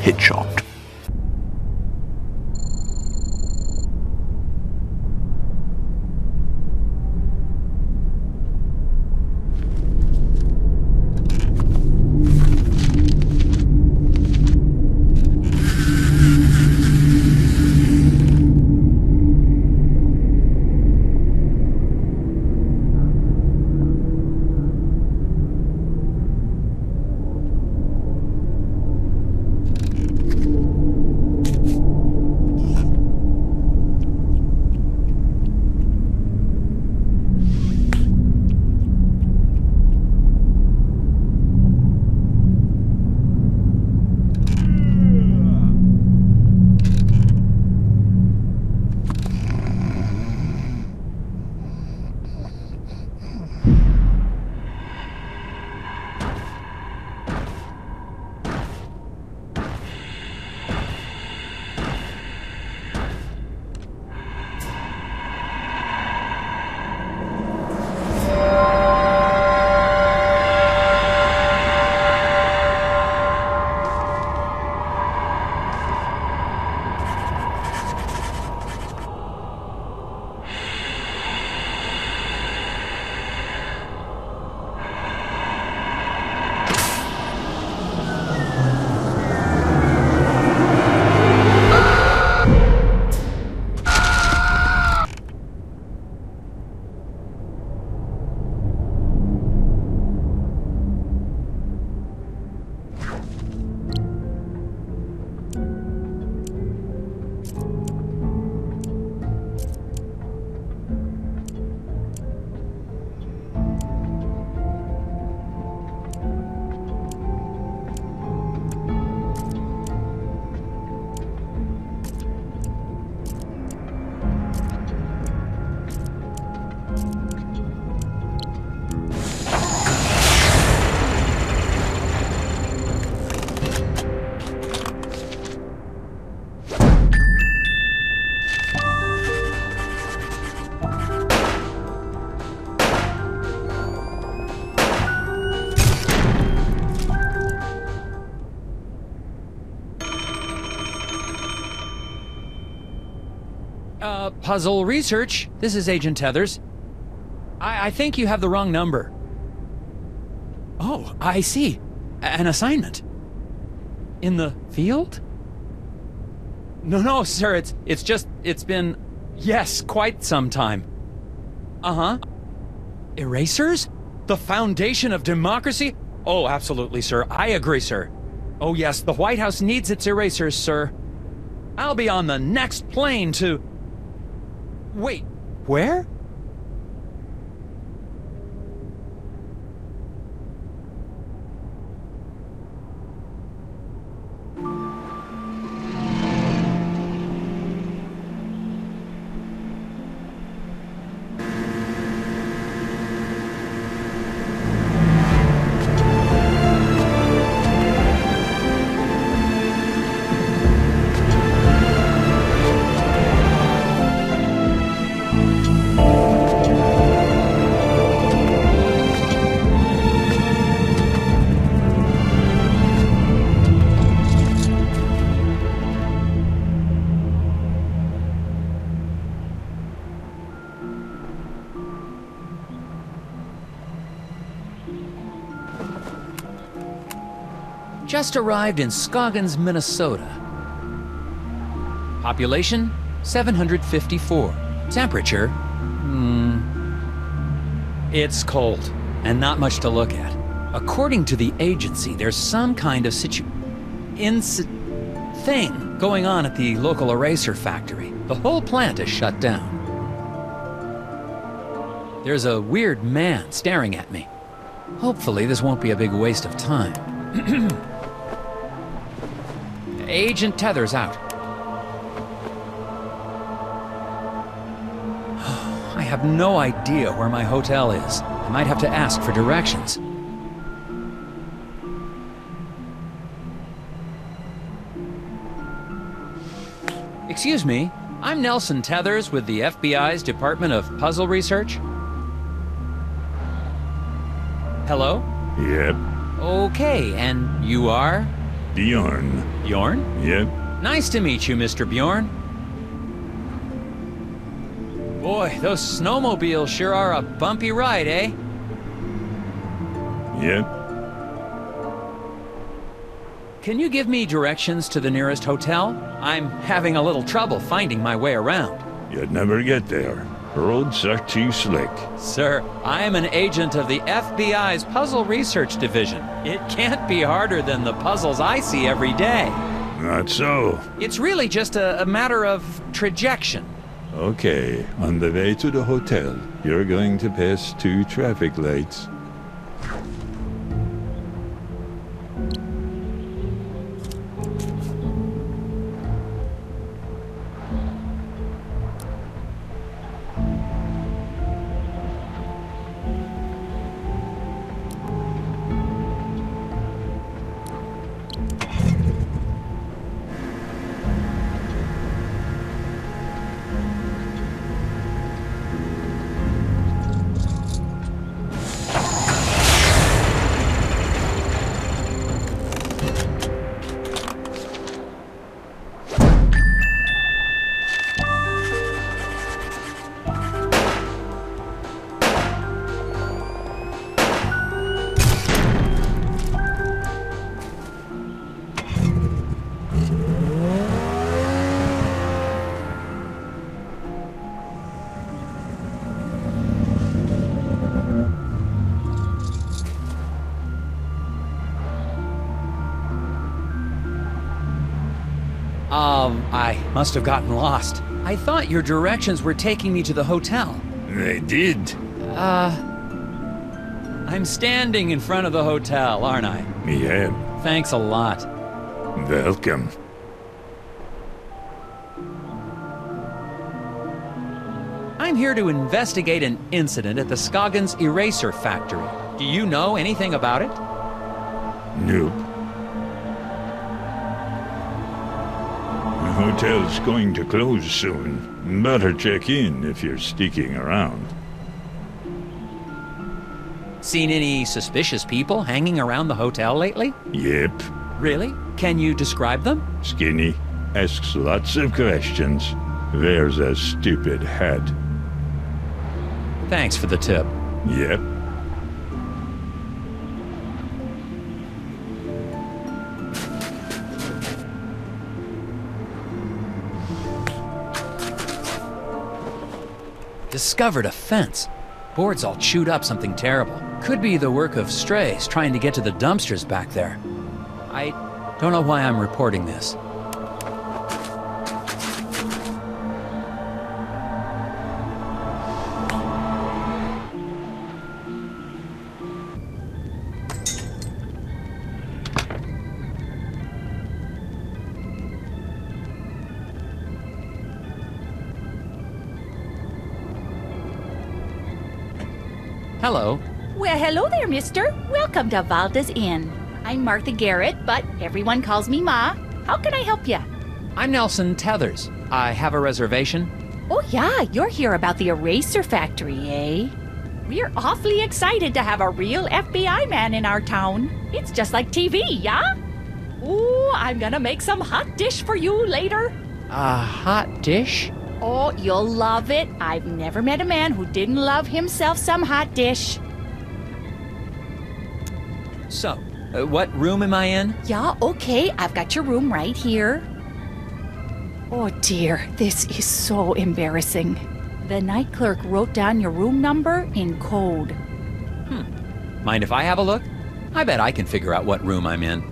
hit shopped. Puzzle Research, this is Agent Tethers. I think you have the wrong number. Oh, I see. An assignment. In the field? No, sir, it's been, yes, quite some time. Uh-huh. Erasers? The foundation of democracy? Oh, absolutely, sir. I agree, sir. Oh, yes, the White House needs its erasers, sir. I'll be on the next plane to... Wait, where? Just arrived in Scoggins, Minnesota. Population, 754. Temperature, it's cold and not much to look at. According to the agency, there's some kind of thing going on at the local eraser factory. The whole plant is shut down. There's a weird man staring at me. Hopefully this won't be a big waste of time. Agent Tethers out. I have no idea where my hotel is. I might have to ask for directions. Excuse me, I'm Nelson Tethers with the FBI's Department of Puzzle Research. Hello? Yep. Okay, and you are? Bjorn. Bjorn? Yep. Nice to meet you, Mr. Bjorn. Boy, those snowmobiles sure are a bumpy ride, eh? Yep. Can you give me directions to the nearest hotel? I'm having a little trouble finding my way around. You'd never get there. The roads are too slick. Sir, I am an agent of the FBI's Puzzle Research Division. It can't be harder than the puzzles I see every day. Not so. It's really just a matter of trajection. Okay, on the way to the hotel, you're going to pass 2 traffic lights. I must have gotten lost. I thought your directions were taking me to the hotel. They did. I'm standing in front of the hotel, aren't I? Yeah. Thanks a lot. Welcome. I'm here to investigate an incident at the Scoggins Eraser Factory. Do you know anything about it? Nope. Hotel's going to close soon. Better check in if you're sticking around. Seen any suspicious people hanging around the hotel lately? Yep. Really? Can you describe them? Skinny. Asks lots of questions. Wears a stupid hat. Thanks for the tip. Yep. Discovered a fence. Boards all chewed up something terrible. Could be the work of strays trying to get to the dumpsters back there. I don't know why I'm reporting this. Hello. Well, hello there, mister. Welcome to Valda's Inn. I'm Martha Garrett, but everyone calls me Ma. How can I help you? I'm Nelson Tethers. I have a reservation. Oh, yeah, you're here about the Eraser Factory, eh? We're awfully excited to have a real FBI man in our town. It's just like TV, yeah? Ooh, I'm gonna make some hot dish for you later. A hot dish? Oh, you'll love it. I've never met a man who didn't love himself some hot dish. So, what room am I in? Yeah, okay. I've got your room right here. Oh dear, this is so embarrassing. The night clerk wrote down your room number in code. Mind if I have a look? I bet I can figure out what room I'm in.